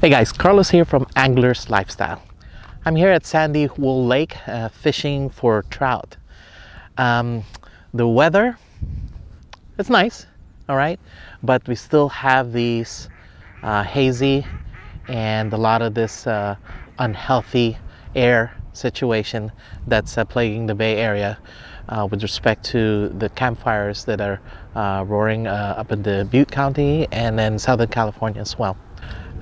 Hey guys, Carlos here from Angler's Lifestyle. I'm here at Sandy Wool Lake fishing for trout. The weather, it's nice, all right, but we still have these hazy and a lot of this unhealthy air situation that's plaguing the Bay Area with respect to the campfires that are roaring up in the Butte County and then Southern California as well.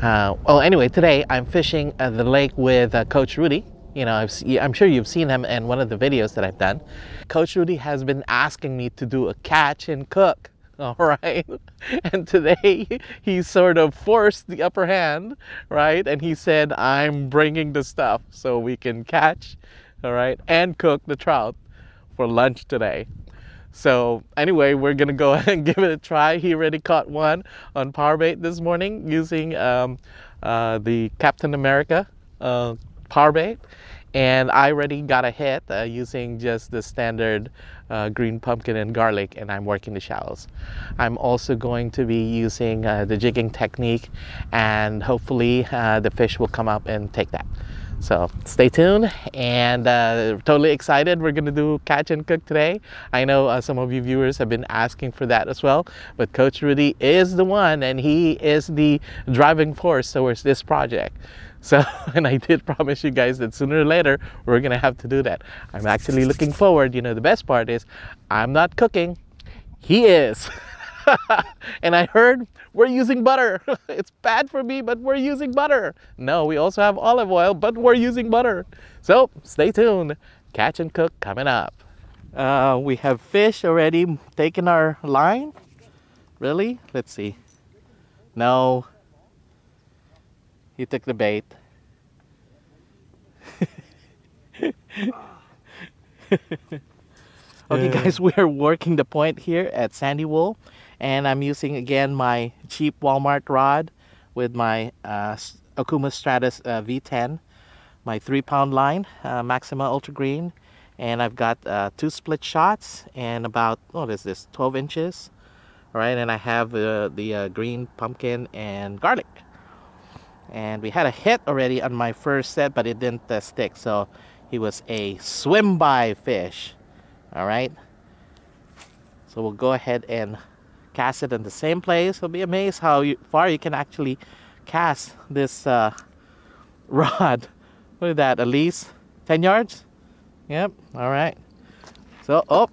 Well, anyway, today I'm fishing the lake with Coach Rudy. You know, I'm sure you've seen him in one of the videos that I've done. Coach Rudy has been asking me to do a catch and cook. All right, and today he sort of forced the upper hand, right? And he said, I'm bringing the stuff so we can catch, all right, and cook the trout for lunch today. So anyway, we're gonna go ahead and give it a try. He already caught one on power bait this morning using the Captain America power bait, and I already got a hit using just the standard green pumpkin and garlic, and I'm working the shallows. I'm also going to be using the jigging technique, and hopefully the fish will come up and take that. So stay tuned, and totally excited. We're gonna do catch and cook today. I know some of you viewers have been asking for that as well, but Coach Rudy is the one, and he is the driving force towards this project. So, and I did promise you guys that sooner or later, we're gonna have to do that. I'm actually looking forward. You know, the best part is I'm not cooking, he is. And I heard we're using butter. It's bad for me, but we're using butter. No, we also have olive oil, but we're using butter. So stay tuned. Catch and cook coming up. We have fish already taken our line. Really? Let's see. No. He took the bait. Okay guys, we are working the point here at Sandy Wool, and I'm using again my cheap Walmart rod with my Okuma Stratus V10, my 3-pound line, Maxima Ultra Green, and I've got 2 split shots and about, what is this, 12 inches, all right, and I have the green pumpkin and garlic. And we had a hit already on my first set, but it didn't stick, so he was a swim-by fish. All right, so we'll go ahead and cast it in the same place. You'll be amazed how far you can actually cast this rod. Look at that, at least 10 yards. Yep, all right. So, oh,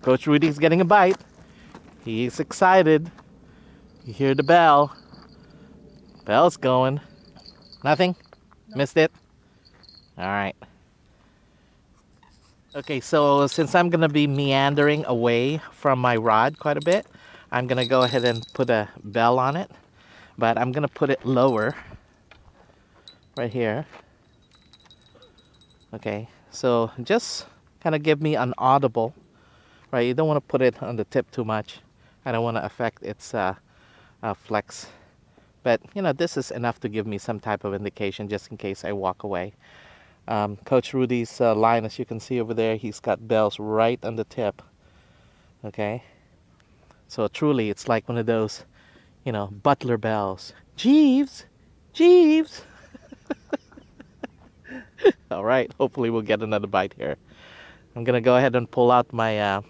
Coach Rudy's getting a bite. He's excited. You hear the bell. Bell's going. Nothing? No. Missed it? All right. Okay, so since I'm gonna be meandering away from my rod quite a bit, I'm gonna go ahead and put a bell on it, but I'm gonna put it lower, right here. Okay, so just kind of give me an audible, right? You don't wanna put it on the tip too much. I don't wanna affect its flex. But you know, this is enough to give me some type of indication just in case I walk away. Coach Rudy's line, as you can see over there, he's got bells right on the tip. Okay, so truly it's like one of those, you know, butler bells. Jeeves! Jeeves! Alright, hopefully we'll get another bite here. I'm gonna go ahead and pull out my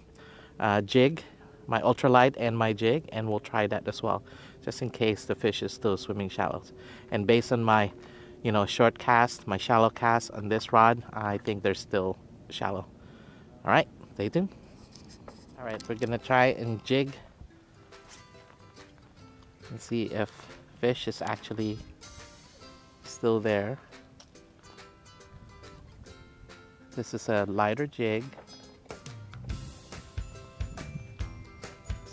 jig, my ultralight and my jig, and we'll try that as well, just in case the fish is still swimming shallows. And based on my short cast, my shallow cast on this rod, I think they're still shallow. All right, stay tuned. All right, we're gonna try and jig and see if fish is actually still there. This is a lighter jig.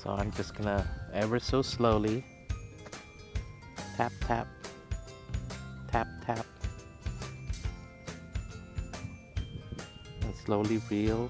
So I'm just gonna ever so slowly tap, tap. Tap, tap, and slowly reel,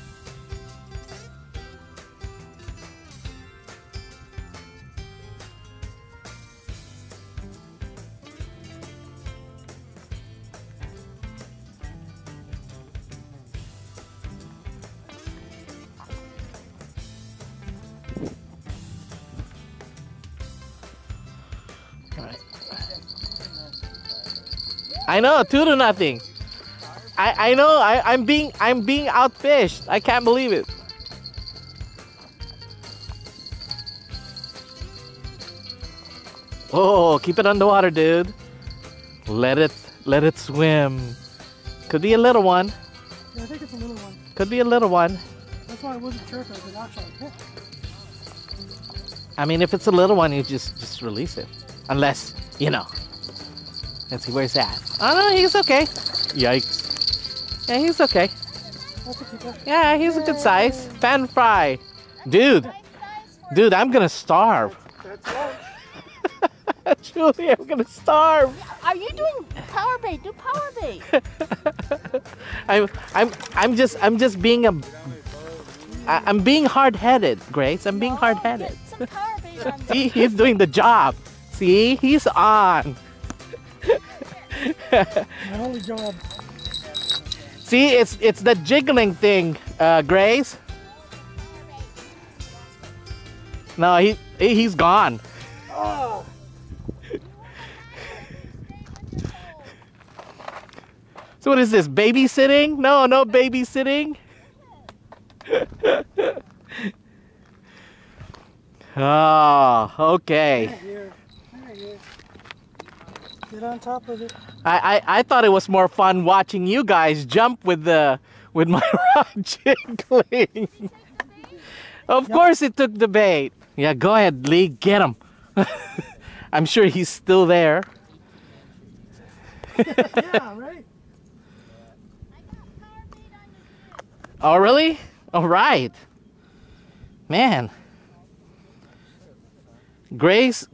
All right. I know, 2-0. I know. I'm being outfished. I can't believe it. Oh, keep it underwater, dude. Let it swim. Could be a little one. Yeah, I think it's a little one. Could be a little one. That's why I wasn't sure if it was an actual hit. I mean, if it's a little one, you just release it, unless you know. Let's see where he's at. Oh no, he's okay. Yikes. Yeah, he's okay. Yeah, he's a good size. Pan fry, dude. Dude, I'm gonna starve. Julie, I'm gonna starve. Are you doing power bait? Do power bait. I'm just being a. I'm being hard-headed, Grace. I'm being hard-headed. Get some power bait on. See, he's doing the job. See, he's on. Holy job. See, it's the jiggling thing, Grace. No, he's gone. Oh. So what is this, babysitting? No, no babysitting. Oh, okay. Get on top of it. I thought it was more fun watching you guys jump with my rod jiggling. Of course it took the bait. Yeah, go ahead, Lee, get him. I'm sure he's still there. Yeah, right. Oh, really? All right. Man. Grace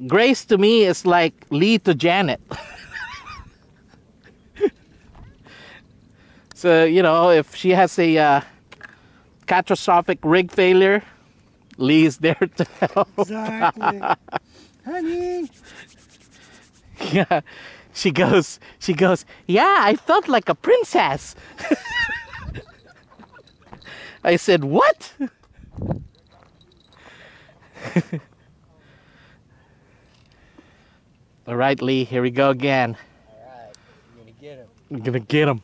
to me is like Lee to Janet. So, you know, if she has a catastrophic rig failure, Lee's there to help. Exactly. Honey. Yeah. She goes, yeah, I felt like a princess. I said, what? All right, Lee, here we go again. All right, I'm gonna get him. I'm gonna get him.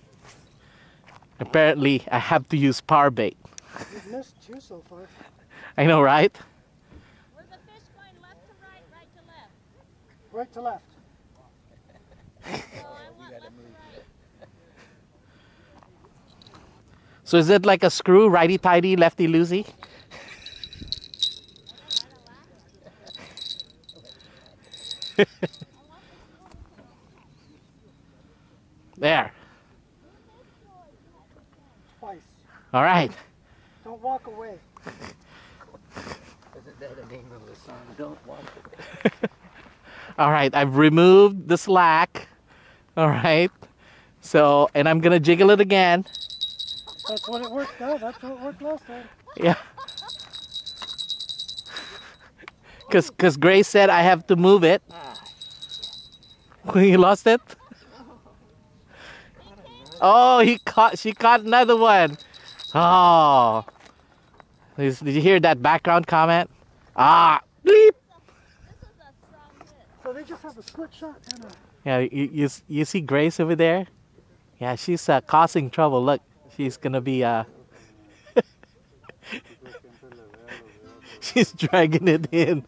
Apparently, I have to use power bait. We've missed two so far. I know, right? Where's the fish going, left to right, right to left? Right to left. Oh, I want left to right. So is it like a screw, righty-tighty, lefty-loosey? There. Twice. All right. Don't walk away. Isn't that the name of the song? Don't walk away. All right, I've removed the slack. All right. So, and I'm gonna jiggle it again. That's what it worked out. That's what it worked last time. Yeah. Cause Grace said I have to move it. He lost it. Oh, he caught. She caught another one. Oh. Did you hear that background comment? Ah. Bleep. So they just have a split shot. Yeah. You see Grace over there? Yeah, she's causing trouble. Look. She's gonna be she's dragging it in.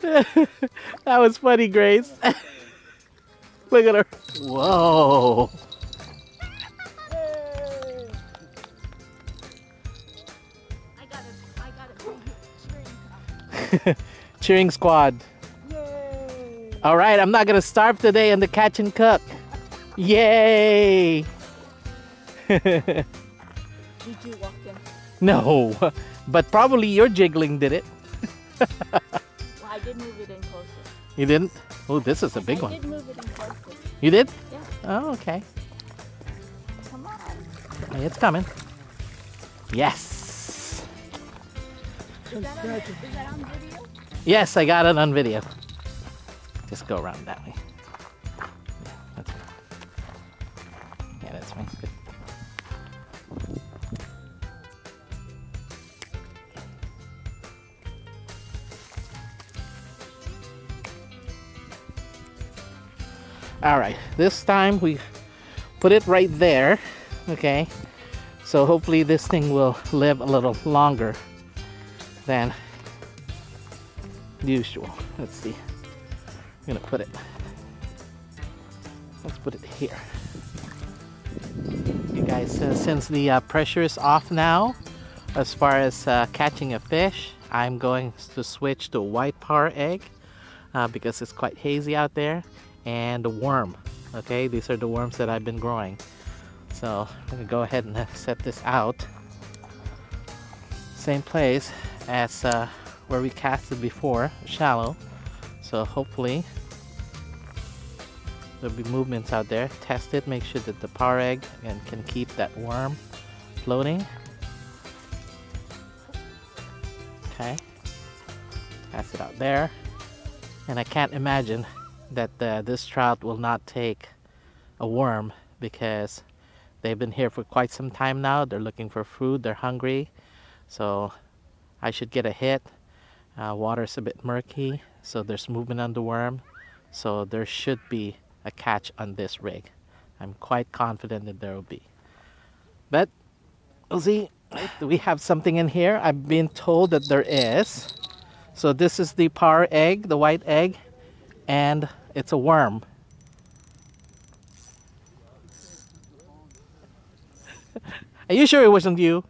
That was funny, Grace. Look at her. Whoa. I got it. Cheering squad. All right, I'm not gonna starve today on the catch and cook. Yay! Did you walk in? No, but probably your jiggling did it. Well, I did move it in closer. You didn't? Oh, this is a big one. I did move it in closer. You did? Yeah. Oh, okay. Come on. It's coming. Yes. Is that on video? Yes, I got it on video. Just go around that way. Yeah, that's me. Good. Alright, this time we put it right there, okay? So hopefully this thing will live a little longer than usual. Let's see. I'm gonna put it. Let's put it here. You guys, since the pressure is off now, as far as catching a fish, I'm going to switch to a white par egg because it's quite hazy out there, and the worm. Okay, these are the worms that I've been growing. So I'm gonna go ahead and set this out. Same place as where we casted before, shallow. So hopefully there'll be movements out there. Test it, make sure that the par egg can keep that worm floating. Okay, cast it out there. And I can't imagine that this trout will not take a worm, because they've been here for quite some time now. They're looking for food, they're hungry. So I should get a hit. Water's a bit murky, so there's movement on the worm. So there should be a catch on this rig. I'm quite confident that there will be. But we'll see. Do we have something in here? I've been told that there is. So this is the par egg, the white egg, and it's a worm. Are you sure it wasn't you?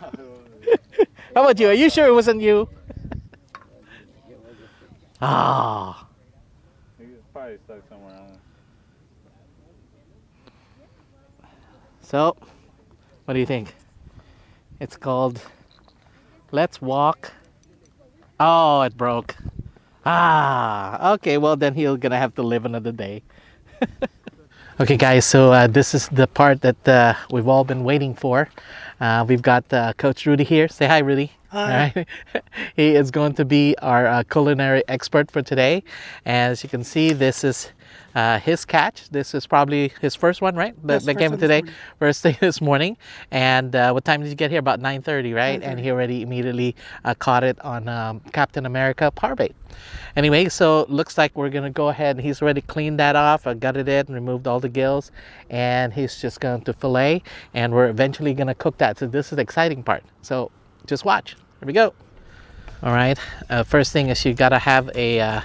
How about you? Are you sure it wasn't you? Ah. Oh. Probably stuck somewhere on it. So, what do you think? It's called Let's Walk. Oh, it broke. Ah. Okay, well then he'll gonna have to live another day. Okay guys, so this is the part that we've all been waiting for. We've got Coach Rudy here. Say hi, Rudy. Hi. All right. He is going to be our culinary expert for today. And as you can see, this is his catch. This is probably his first one, right? That came today, first thing this morning. And what time did you get here? About 9:30, right? 9:30. And he already immediately caught it on Captain America par bait. Anyway, so looks like we're gonna go ahead, and he's already cleaned that off, gutted it, and removed all the gills, and he's just going to fillet, and we're eventually gonna cook that. So this is the exciting part. So just watch. Here we go. All right. First thing is you gotta have a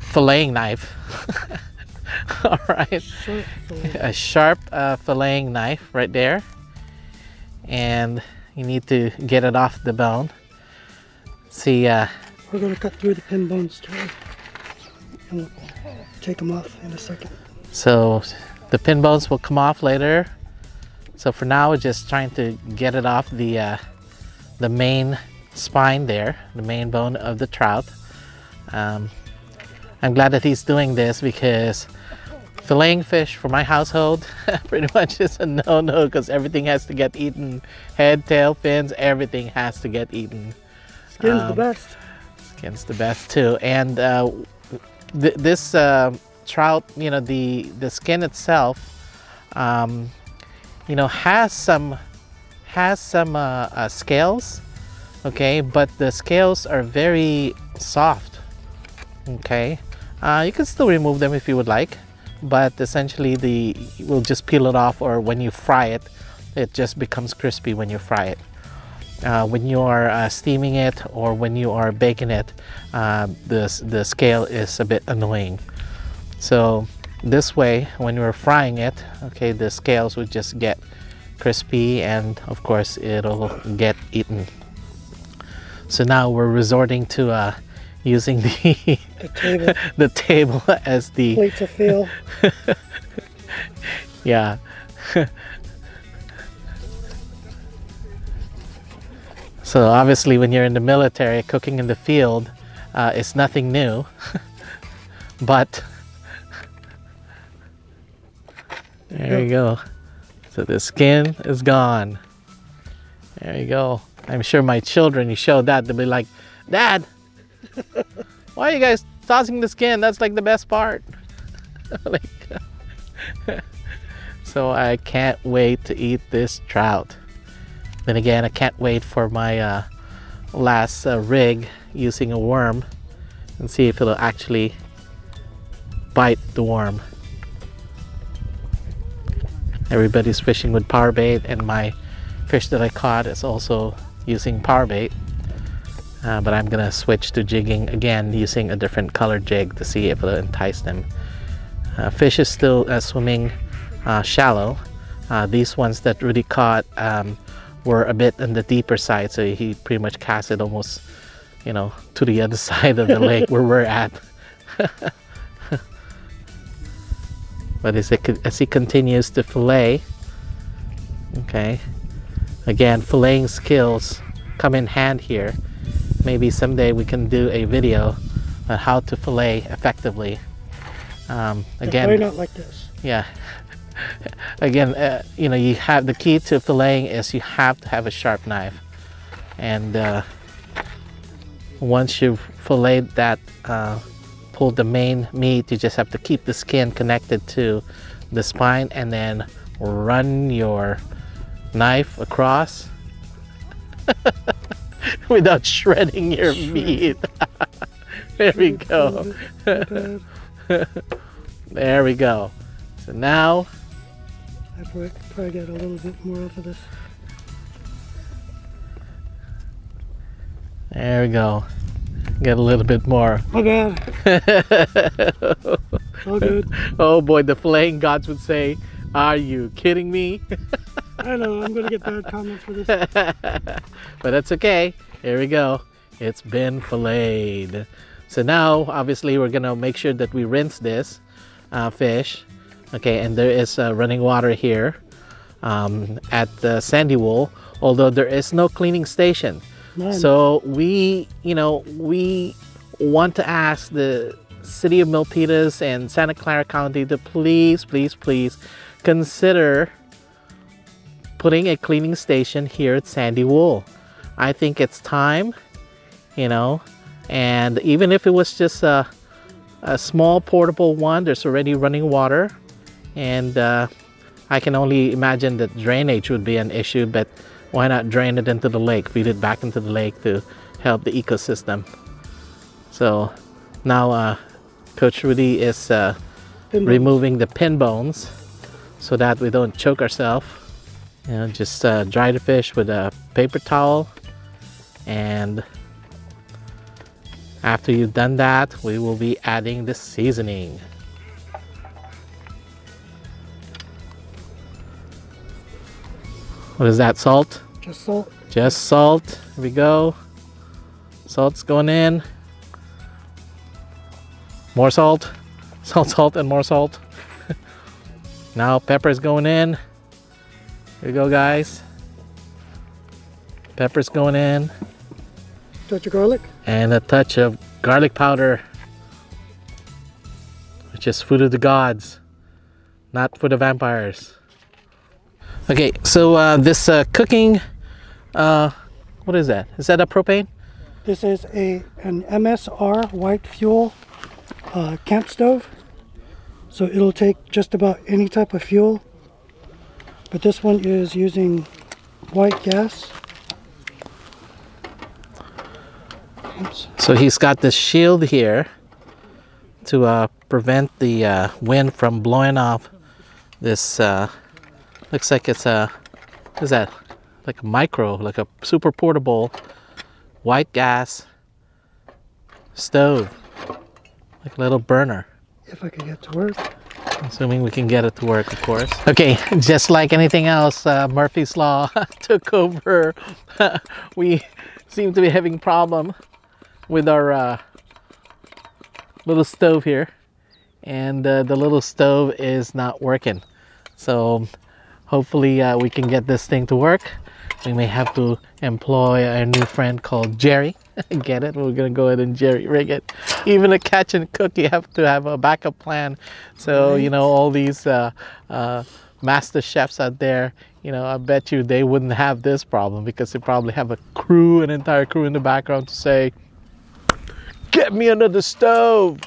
filleting knife. All right. A sharp filleting knife right there, and you need to get it off the bone. See, we're gonna cut through the pin bones too, and we'll take them off in a second. So the pin bones will come off later. So for now, we're just trying to get it off the main spine there, the main bone of the trout. I'm glad that he's doing this, because filleting fish for my household pretty much is a no-no, because everything has to get eaten. Head, tail, fins, everything has to get eaten. Skin's the best. Skin's the best too. And this trout, you know, the skin itself, you know, has some scales, okay, but the scales are very soft, okay. You can still remove them if you would like, but essentially we'll just peel it off, or when you fry it, it just becomes crispy when you fry it. When you are steaming it or when you are baking it, the scale is a bit annoying. So this way, when we're frying it, okay, the scales would just get crispy, and of course it'll get eaten. So now we're resorting to using the table. The table as the plate to fill. Yeah. So obviously when you're in the military, cooking in the field is nothing new. But there you go. So the skin is gone. There you go. I'm sure my children, you show that, they'll be like, Dad, why are you guys tossing the skin? That's like the best part. Like, so I can't wait to eat this trout. Then again, I can't wait for my last rig using a worm, and see if it'll actually bite the worm. Everybody's fishing with power bait, and my fish that I caught is also using power bait, but I'm gonna switch to jigging again using a different color jig to see if it'll entice them. Fish is still swimming shallow. These ones that Rudy caught were a bit on the deeper side, so he pretty much cast it almost, you know, to the other side of the lake where we're at. But as he continues to fillet, okay, again, filleting skills come in hand here. Maybe someday we can do a video on how to fillet effectively. Again, probably not like this. Yeah. Again, you know, you have the key to filleting is you have to have a sharp knife, and once you've filleted that, pulled the main meat, you just have to keep the skin connected to the spine, and then run your knife across without shredding your meat. There we go. There we go. So now I probably got a little bit more off of this. There we go. Got a little bit more. My bad. All good. Oh boy, the filleting gods would say, "Are you kidding me?" I know, I'm gonna get bad comments for this. But that's okay. Here we go. It's been filleted. So now, obviously, we're gonna make sure that we rinse this fish. Okay, and there is running water here at Sandy Wool, although there is no cleaning station. Man. So we, you know, we want to ask the city of Milpitas and Santa Clara County to please, please, please consider putting a cleaning station here at Sandy Wool. I think it's time, you know, and even if it was just a small portable one, there's already running water. And I can only imagine that drainage would be an issue, but why not drain it into the lake, feed it back into the lake to help the ecosystem. So now Coach Rudy is removing the pin bones so that we don't choke ourselves. You know, just dry the fish with a paper towel, and after you've done that, we will be adding the seasoning. What is that, salt? Just salt. Just salt. Here we go. Salt's going in. More salt. Salt, salt, and more salt. Now pepper's going in. Here we go, guys. Pepper's going in. Touch of garlic. And a touch of garlic powder, which is food of the gods, not for the vampires. Okay, so this cooking, what is that? Is that a propane? This is an MSR white fuel camp stove. So it'll take just about any type of fuel. But this one is using white gas. Oops. So he's got this shield here to prevent the wind from blowing off this looks like it's a, what is that? Like a micro, like a super portable white gas stove. Like a little burner. If I can get to work. Assuming we can get it to work, of course. Okay, just like anything else, Murphy's Law took over. We seem to be having problem with our little stove here. And the little stove is not working. So hopefully we can get this thing to work. We may have to employ our new friend called Jerry. Get it? We're gonna go ahead and Jerry rig it. Even a catch and cook, you have to have a backup plan. So, you know, all these master chefs out there, you know, I bet you they wouldn't have this problem because they probably have a crew, an entire crew in the background to say, get me another stove.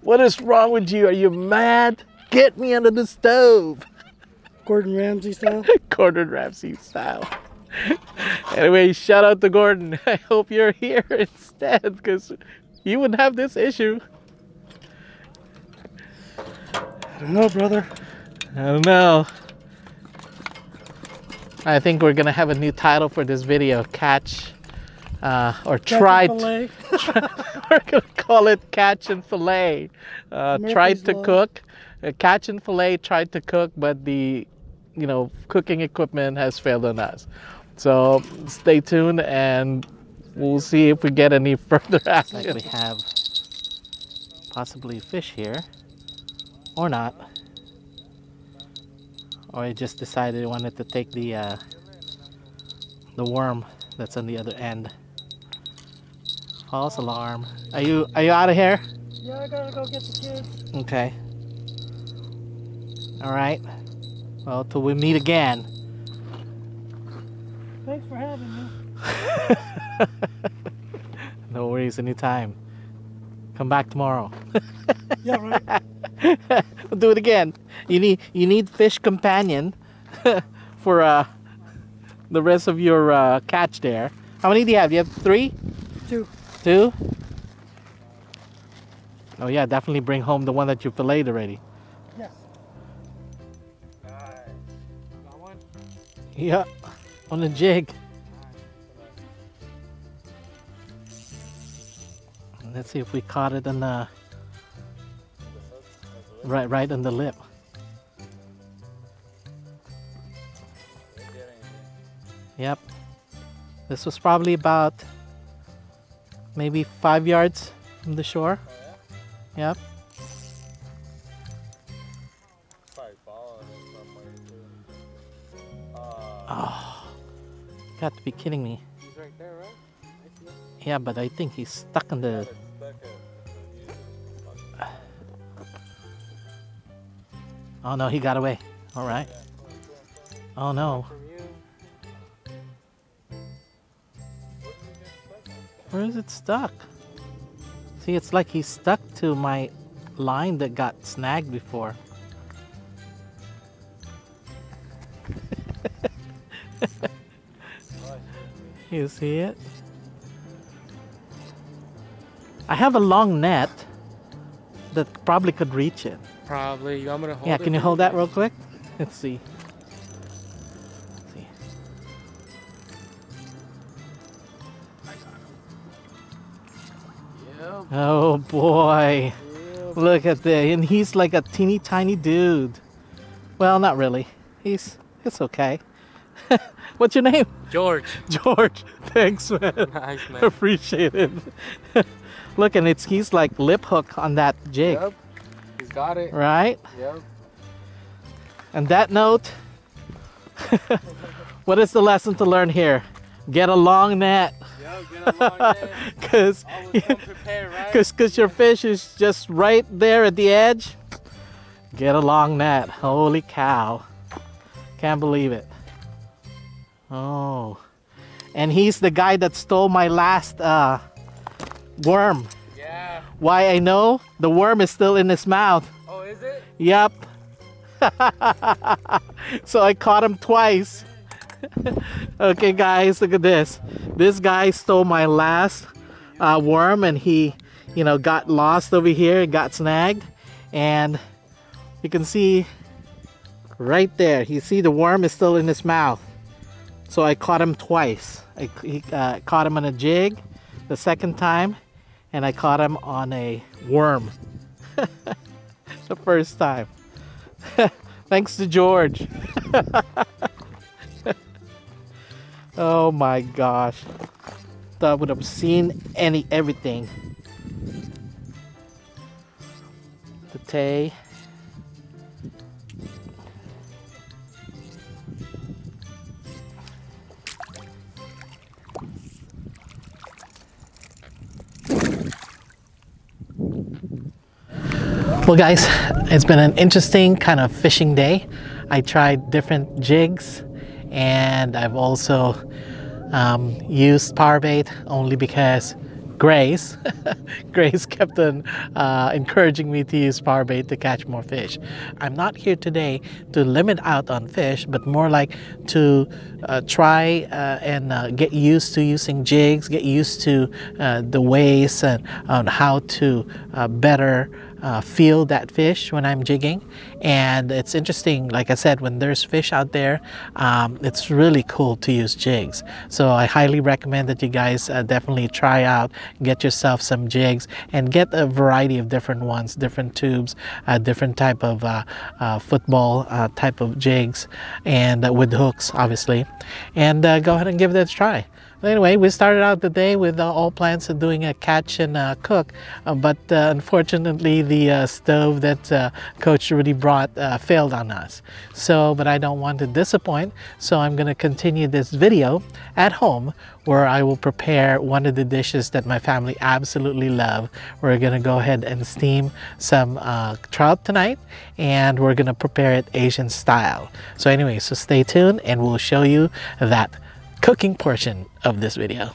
What is wrong with you? Are you mad? Get me under the stove. Gordon Ramsay style? Gordon Ramsay style. Anyway, shout out to Gordon. I hope you're here instead, because you wouldn't have this issue. I don't know, brother. I don't know. I think we're gonna have a new title for this video. Catch or tried. We're gonna call it Catch and Fillet. Tried to cook. Catch and Fillet tried to cook, but the, you know, cooking equipment has failed on us. So stay tuned and we'll see if we get any further action. Like we have possibly fish here or not. Or I just decided I wanted to take the worm that's on the other end. False alarm. Are you out of here? Yeah, I gotta go get the kids. Okay. All right. Well, till we meet again. Thanks for having me. No worries, anytime. Come back tomorrow. Yeah, right. We'll do it again. You need fish companion for the rest of your catch there. How many do you have? You have three? Two. Two? Oh yeah, definitely bring home the one that you filleted already. Yes. Got one? Yeah, on the jig. Let's see if we caught it on the right on the lip. Yep. This was probably about maybe 5 yards from the shore. Oh, yeah? Yep. Oh, got to be kidding me. He's right there, right? Yeah, but I think he's stuck in the... Oh no, he got away. All right. Oh no. Where is it stuck? See, it's like he's stuck to my line that got snagged before. You see it? I have a long net that probably could reach it. Probably. You want me to hold it? Yeah, can you hold that real quick? Let's see. Oh boy, look at that, and he's like a teeny tiny dude. Well, not really. It's okay. What's your name? George. George, thanks man. Nice man. Appreciate it. Look, and he's like lip hook on that jig. Yep, he's got it. Right? Yep. And that note, what is the lesson to learn here? Get a long net. Yo, get a long net. Because your fish is just right there at the edge. Get a long net. Holy cow. Can't believe it. Oh. And he's the guy that stole my last worm. Yeah. Why I know? The worm is still in his mouth. Oh, is it? Yep. So I caught him twice. Okay guys, look at this. This guy stole my last worm, and he, you know, got lost over here and got snagged. And you can see right there, you see the worm is still in his mouth. So I caught him twice. I caught him on a jig the second time, and I caught him on a worm the first time. Thanks to George. Oh my gosh, thought I would have seen everything. The tay. Well guys, it's been an interesting kind of fishing day. I tried different jigs. And I've also used power bait only because Grace kept on encouraging me to use power bait to catch more fish. I'm not here today to limit out on fish, but more like to try and get used to using jigs, get used to the ways and on how to better feel that fish when I'm jigging. And it's interesting, like I said, when there's fish out there, it's really cool to use jigs. So I highly recommend that you guys definitely try out, get yourself some jigs and get a variety of different ones, different tubes, different type of football type of jigs, and with hooks obviously, and go ahead and give that a try. Anyway, we started out the day with all plans of doing a catch and cook, but unfortunately the stove that Coach Rudy brought failed on us. So, but I don't want to disappoint, so I'm going to continue this video at home where I will prepare one of the dishes that my family absolutely love. We're going to go ahead and steam some trout tonight, and we're going to prepare it Asian style. So anyway, so stay tuned and we'll show you that cooking portion of this video.